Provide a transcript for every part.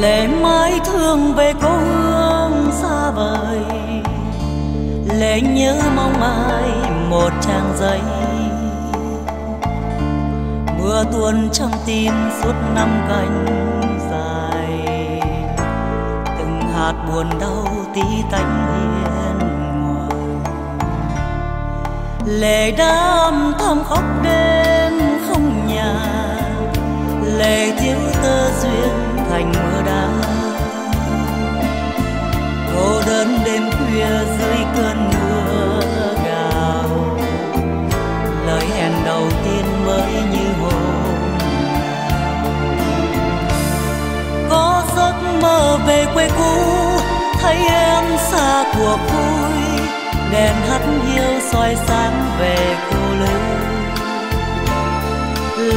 Lệ mãi thương về cố hương xa vời, lệ nhớ mong mãi một trang giấy. Mưa tuôn trong tim suốt năm cánh dài, từng hạt buồn đau tí tanh hiên ngoài. Lệ đã âm thầm khóc đêm không nhà, lệ thiếu tơ duyên thành mưa đá. Cô đơn đêm khuya dưới cơn mưa gào, lời hẹn đầu tiên mới như hôm. Có giấc mơ về quê cũ, thấy em xa cuộc vui, đèn hắt hiu soi sáng về cô lứa.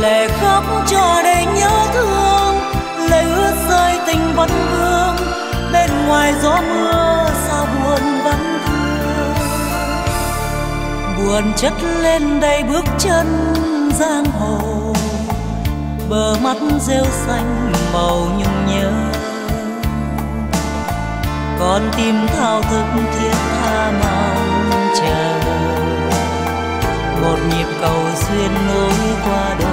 Lệ khóc cho đầy nhớ thương, lệ ướt rơi tình vẫn vương, bên ngoài gió mưa sao buồn vẫn thương. Buồn chất lên đầy bước chân giang hồ, bờ mắt rêu xanh màu nhung nhớ. Con tim thao thức thiết tha mong chờ, một nhịp cầu duyên nối qua đời.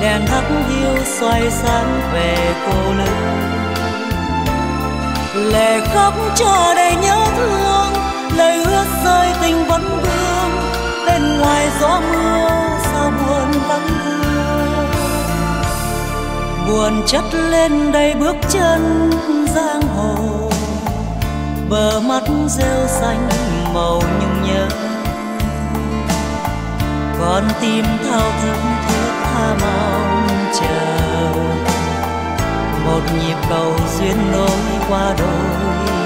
Đèn hắt hiu soi sáng về cô lứa. Lệ khóc cho đầy nhớ thương, lời ước rơi tình vẫn vương, bên ngoài gió mưa sao buồn vắng thương. Buồn chất lên đầy bước chân giang hồ, bờ mắt rêu xanh màu nhung nhớ. Con tim thao thức mong chờ, một nhịp cầu duyên nối qua đôi.